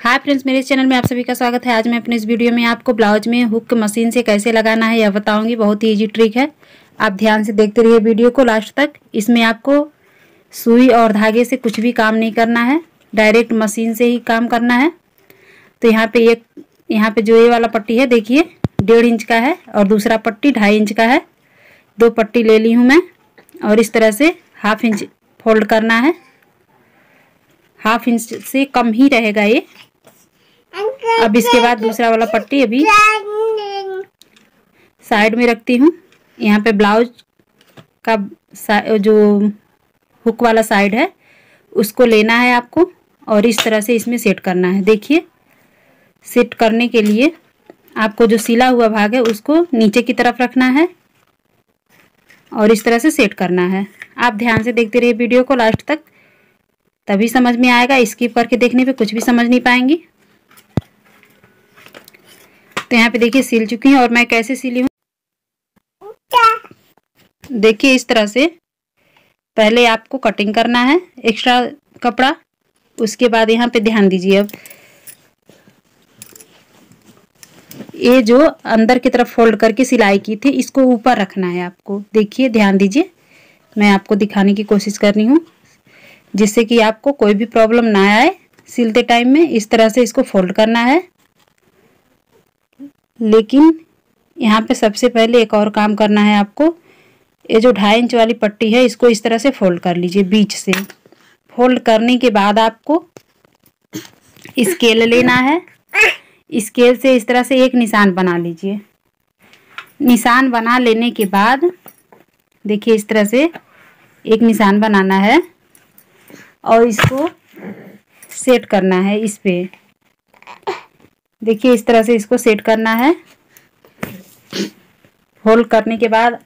Hi friends, मेरे channel में आप सभी का स्वागत है। आज मैं अपने इस वीडियो में आपको ब्लाउज में हुक मशीन से कैसे लगाना है यह बताऊंगी। बहुत ही ईजी ट्रिक है, आप ध्यान से देखते रहिए वीडियो को लास्ट तक। इसमें आपको सुई और धागे से कुछ भी काम नहीं करना है, डायरेक्ट मशीन से ही काम करना है। तो यहाँ पे जो ये वाला पट्टी है, देखिए 1.5 इंच का है और दूसरा पट्टी 2.5 इंच का है। 2 पट्टी ले ली हूँ मैं और इस तरह से 1/2 इंच फोल्ड करना है। 1/2 इंच से कम ही रहेगा ये। अब इसके बाद दूसरा वाला पट्टी अभी साइड में रखती हूँ। यहाँ पे ब्लाउज का जो हुक वाला साइड है उसको लेना है आपको और इस तरह से इसमें सेट करना है। देखिए, सेट करने के लिए आपको जो सिला हुआ भाग है उसको नीचे की तरफ रखना है और इस तरह से सेट करना है। आप ध्यान से देखते रहिए वीडियो को लास्ट तक, तभी समझ में आएगा। स्किप करके देखने पे कुछ भी समझ नहीं पाएंगी। तो यहाँ पे देखिए सिल चुकी हैं और मैं कैसे सिली हूँ देखिए। इस तरह से पहले आपको कटिंग करना है एक्स्ट्रा कपड़ा, उसके बाद यहाँ पे ध्यान दीजिए। अब ये जो अंदर की तरफ फोल्ड करके सिलाई की थी इसको ऊपर रखना है आपको। देखिए, ध्यान दीजिए, मैं आपको दिखाने की कोशिश कर रही हूँ जिससे कि आपको कोई भी प्रॉब्लम ना आए सिलते टाइम में। इस तरह से इसको फोल्ड करना है। लेकिन यहाँ पे सबसे पहले एक और काम करना है आपको। ये जो 2.5 इंच वाली पट्टी है इसको इस तरह से फोल्ड कर लीजिए बीच से। फोल्ड करने के बाद आपको स्केल लेना है। स्केल से इस तरह से एक निशान बना लीजिए। निशान बना लेने के बाद देखिए इस तरह से एक निशान बनाना है और इसको सेट करना है इस पे। देखिए इस तरह से इसको सेट करना है। होल्ड करने के बाद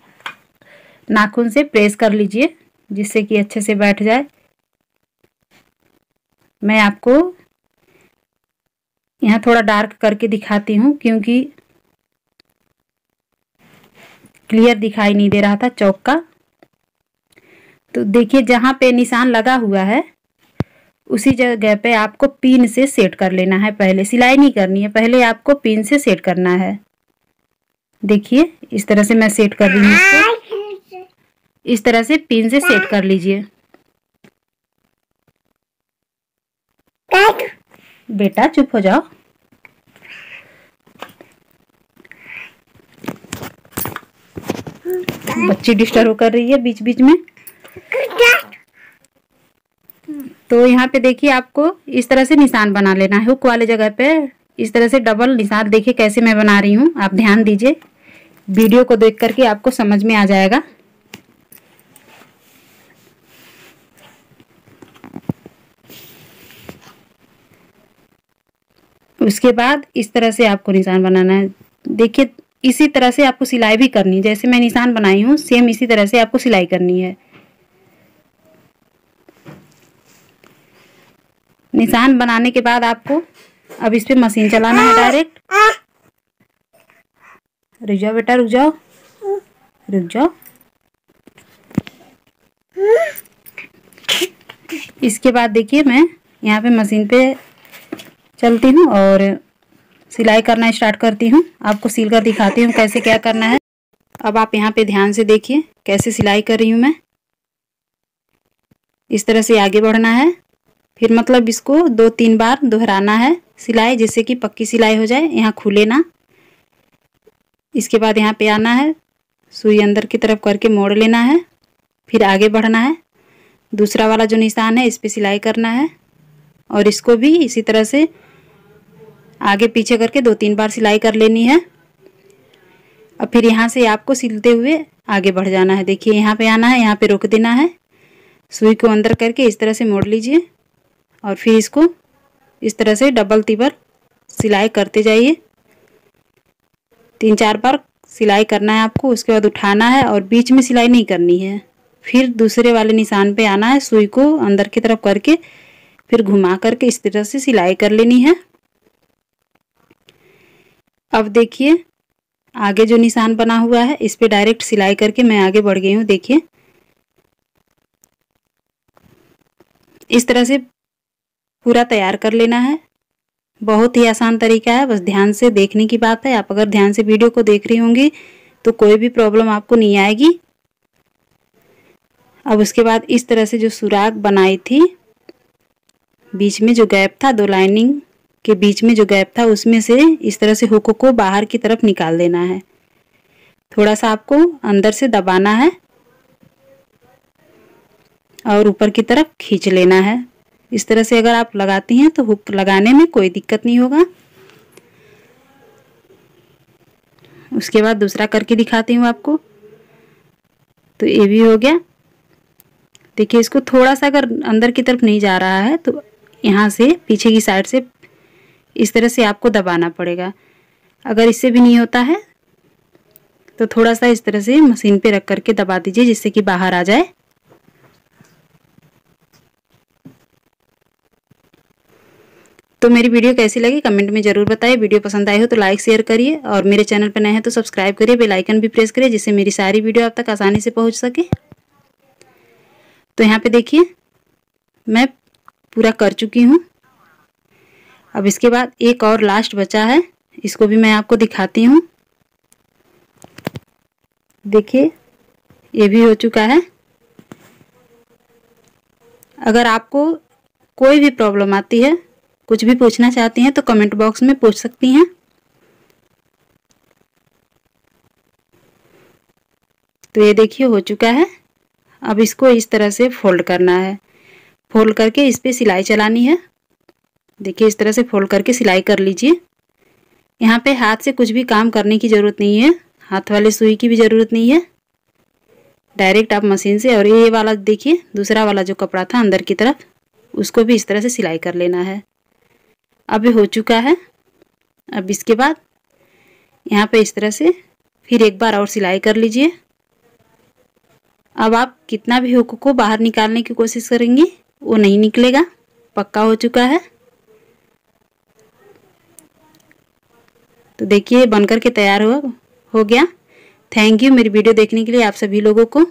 नाखून से प्रेस कर लीजिए जिससे कि अच्छे से बैठ जाए। मैं आपको यहाँ थोड़ा डार्क करके दिखाती हूँ क्योंकि क्लियर दिखाई नहीं दे रहा था चौक का। तो देखिए जहाँ पे निशान लगा हुआ है उसी जगह पे आपको पिन से सेट कर लेना है। पहले सिलाई नहीं करनी है, पहले आपको पिन से सेट करना है। देखिए इस तरह से मैं सेट कर रही हूँ इसको। इस तरह से पिन से सेट कर लीजिए। बेटा चुप हो जाओ। बच्ची डिस्टर्ब कर रही है बीच बीच में। तो यहाँ पे देखिए आपको इस तरह से निशान बना लेना है हुक वाले जगह पे। इस तरह से डबल निशान, देखिए कैसे मैं बना रही हूँ, आप ध्यान दीजिए। वीडियो को देख करके आपको समझ में आ जाएगा। उसके बाद इस तरह से आपको निशान बनाना है। देखिए इसी तरह से आपको सिलाई भी करनी है। जैसे मैं निशान बनाई हूँ सेम इसी तरह से आपको सिलाई करनी है। निशान बनाने के बाद आपको अब इस पे मशीन चलाना है डायरेक्ट। रुक जाओ बेटा, रुक जाओ, रुक जाओ। इसके बाद देखिए मैं यहाँ पे मशीन पे चलती हूँ और सिलाई करना स्टार्ट करती हूँ। आपको सिल कर दिखाती हूँ कैसे क्या करना है। अब आप यहाँ पे ध्यान से देखिए कैसे सिलाई कर रही हूँ मैं। इस तरह से आगे बढ़ना है, फिर मतलब इसको 2-3 बार दोहराना है सिलाई जिससे कि पक्की सिलाई हो जाए। यहाँ खुले ना। इसके बाद यहाँ पे आना है, सुई अंदर की तरफ करके मोड़ लेना है, फिर आगे बढ़ना है। दूसरा वाला जो निशान है इस पर सिलाई करना है और इसको भी इसी तरह से आगे पीछे करके 2-3 बार सिलाई कर लेनी है। और फिर यहाँ से आपको सिलते हुए आगे बढ़ जाना है। देखिए यहाँ पे आना है, यहाँ पे रोक देना है, सुई को अंदर करके इस तरह से मोड़ लीजिए और फिर इसको इस तरह से डबल तीवर सिलाई करते जाइए। 3-4 बार सिलाई करना है आपको। उसके बाद उठाना है और बीच में सिलाई नहीं करनी है। फिर दूसरे वाले निशान पे आना है, सुई को अंदर की तरफ करके फिर घुमा करके इस तरह से सिलाई कर लेनी है। अब देखिए आगे जो निशान बना हुआ है इस पे डायरेक्ट सिलाई करके मैं आगे बढ़ गई हूँ। देखिए इस तरह से पूरा तैयार कर लेना है। बहुत ही आसान तरीका है, बस ध्यान से देखने की बात है। आप अगर ध्यान से वीडियो को देख रही होंगी तो कोई भी प्रॉब्लम आपको नहीं आएगी। अब उसके बाद इस तरह से जो सुराख बनाई थी, बीच में जो गैप था, दो लाइनिंग के बीच में जो गैप था, उसमें से इस तरह से हुक को बाहर की तरफ निकाल देना है। थोड़ा सा आपको अंदर से दबाना है और ऊपर की तरफ खींच लेना है। इस तरह से अगर आप लगाती हैं तो हुक लगाने में कोई दिक्कत नहीं होगा। उसके बाद दूसरा करके दिखाती हूँ आपको। तो ये भी हो गया। देखिए इसको थोड़ा सा अगर अंदर की तरफ नहीं जा रहा है तो यहाँ से पीछे की साइड से इस तरह से आपको दबाना पड़ेगा। अगर इससे भी नहीं होता है तो थोड़ा सा इस तरह से मशीन पे रख करके दबा दीजिए जिससे कि बाहर आ जाए। तो मेरी वीडियो कैसी लगी कमेंट में ज़रूर बताइए। वीडियो पसंद आई हो तो लाइक शेयर करिए और मेरे चैनल पर नए हैं तो सब्सक्राइब करिए, बेल आइकन भी प्रेस करिए जिससे मेरी सारी वीडियो आप तक आसानी से पहुँच सके। तो यहाँ पे देखिए मैं पूरा कर चुकी हूँ। अब इसके बाद एक और लास्ट बचा है, इसको भी मैं आपको दिखाती हूँ। देखिए ये भी हो चुका है। अगर आपको कोई भी प्रॉब्लम आती है, कुछ भी पूछना चाहती हैं तो कमेंट बॉक्स में पूछ सकती हैं। तो ये देखिए हो चुका है। अब इसको इस तरह से फोल्ड करना है, फोल्ड करके इस पे सिलाई चलानी है। देखिए इस तरह से फोल्ड करके सिलाई कर लीजिए। यहाँ पे हाथ से कुछ भी काम करने की ज़रूरत नहीं है, हाथ वाले सुई की भी ज़रूरत नहीं है, डायरेक्ट आप मशीन से। और ये वाला देखिए दूसरा वाला जो कपड़ा था अंदर की तरफ, उसको भी इस तरह से सिलाई कर लेना है। अब ये हो चुका है। अब इसके बाद यहाँ पे इस तरह से फिर एक बार और सिलाई कर लीजिए। अब आप कितना भी हुक को बाहर निकालने की कोशिश करेंगे वो नहीं निकलेगा, पक्का हो चुका है। तो देखिए बनकर के तैयार हो गया। थैंक यू मेरी वीडियो देखने के लिए आप सभी लोगों को।